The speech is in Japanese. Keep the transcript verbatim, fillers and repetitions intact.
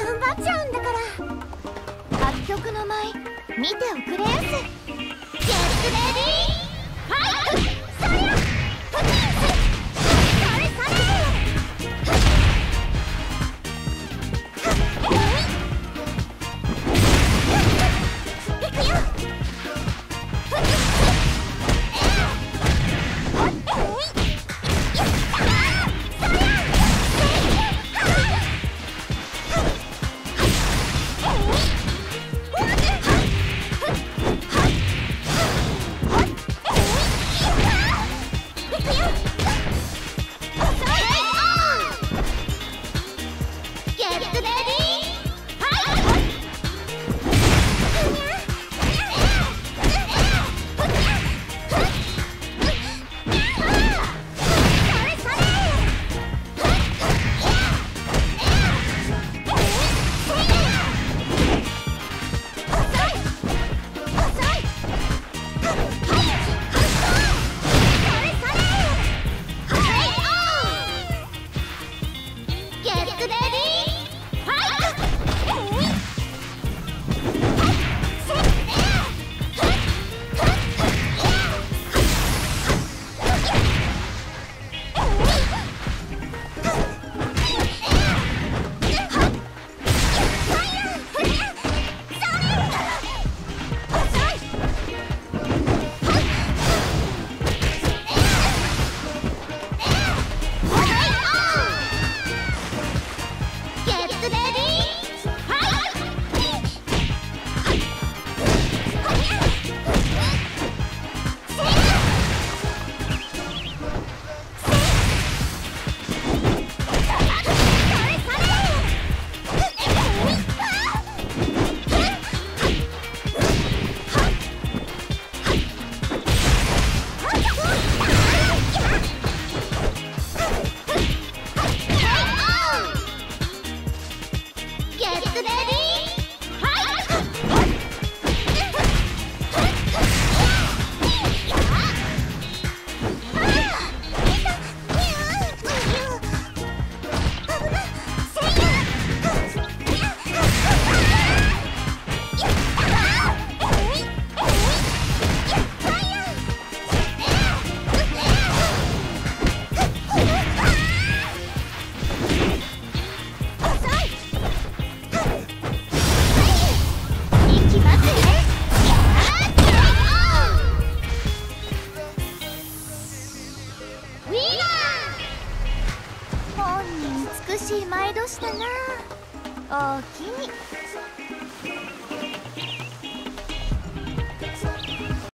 踏ん張っちゃうんだから。楽曲の舞見ておくれやす。ゲットレディーファイト。美しい舞いどしたな。おおきに。